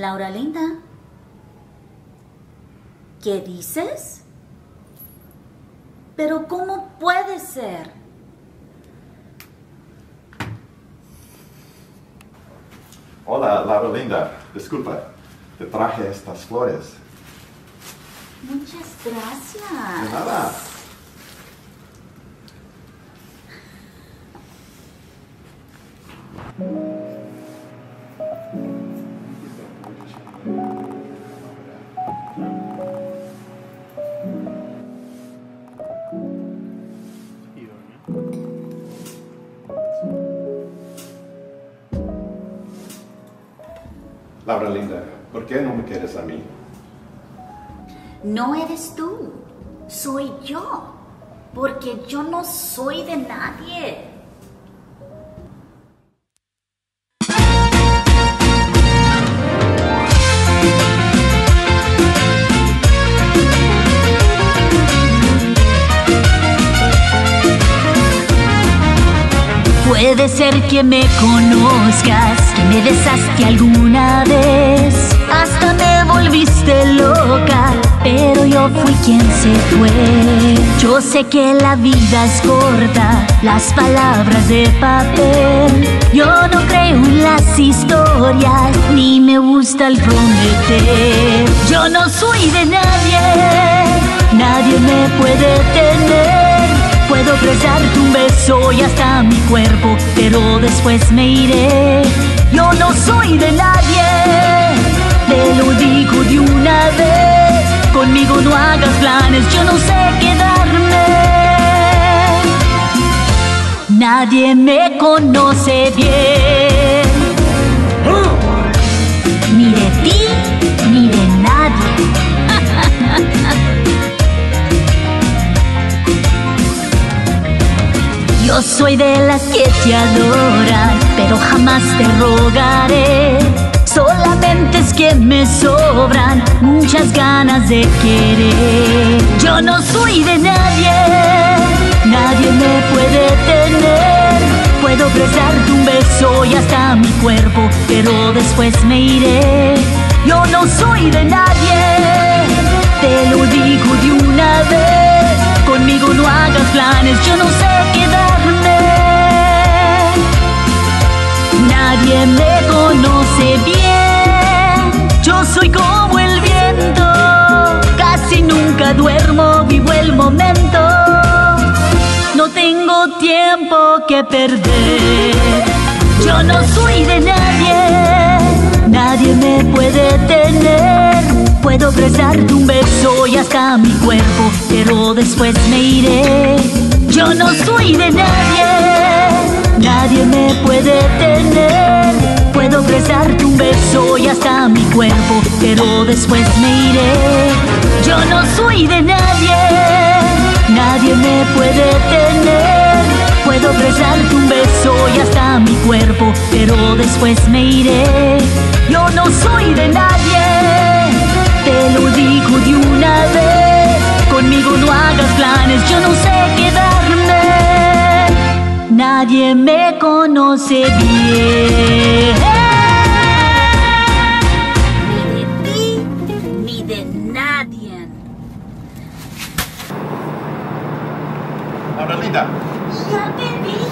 Laura Linda, ¿qué dices? Pero ¿cómo puede ser? Hola, Laura Linda. Disculpa, te traje estas flores. Muchas gracias. De nada. Laura Linda, ¿por qué no me quieres a mí? No eres tú, soy yo, porque yo no soy de nadie. Puede ser que me conozcas, que me besaste alguna vez, hasta me volviste loca, pero yo fui quien se fue. Yo sé que la vida es corta, las palabras de papel. Yo no creo en las historias, ni me gusta el prometer. Yo no soy de nadie, nadie me puede tener. Puedo prestarte un beso y hasta mi cuerpo, pero después me iré. Yo no soy de nadie, te lo digo de una vez. Conmigo no hagas planes, yo no sé quedarme. Nadie me conoce bien, ni de ti, ni de nadie. Yo soy de las que te adoran, pero jamás te rogaré. Solamente es que me sobran muchas ganas de querer. Yo no soy de nadie, nadie me puede tener. Puedo prestarte un beso y hasta mi cuerpo, pero después me iré. Yo no soy de nadie, te lo digo de una vez. Conmigo no hagas planes, yo no sé quedar. Nadie me conoce bien, yo soy como el viento, casi nunca duermo, vivo el momento, no tengo tiempo que perder. Yo no soy de nadie, nadie me puede tener. Puedo prestarte un beso y hasta mi cuerpo, pero después me iré. Yo no soy de nadie, nadie me puede tener. Puedo prestarte un beso y hasta mi cuerpo, pero después me iré. Yo no soy de nadie, nadie me puede tener. Puedo prestarte un beso y hasta mi cuerpo, pero después me iré. Yo no soy de nadie, te lo digo de una vez. Conmigo no hagas planes, yo no sé quedarme. Nadie me conoce bien, ni de ti, ni de nadie. Laura Linda. Ya te vi.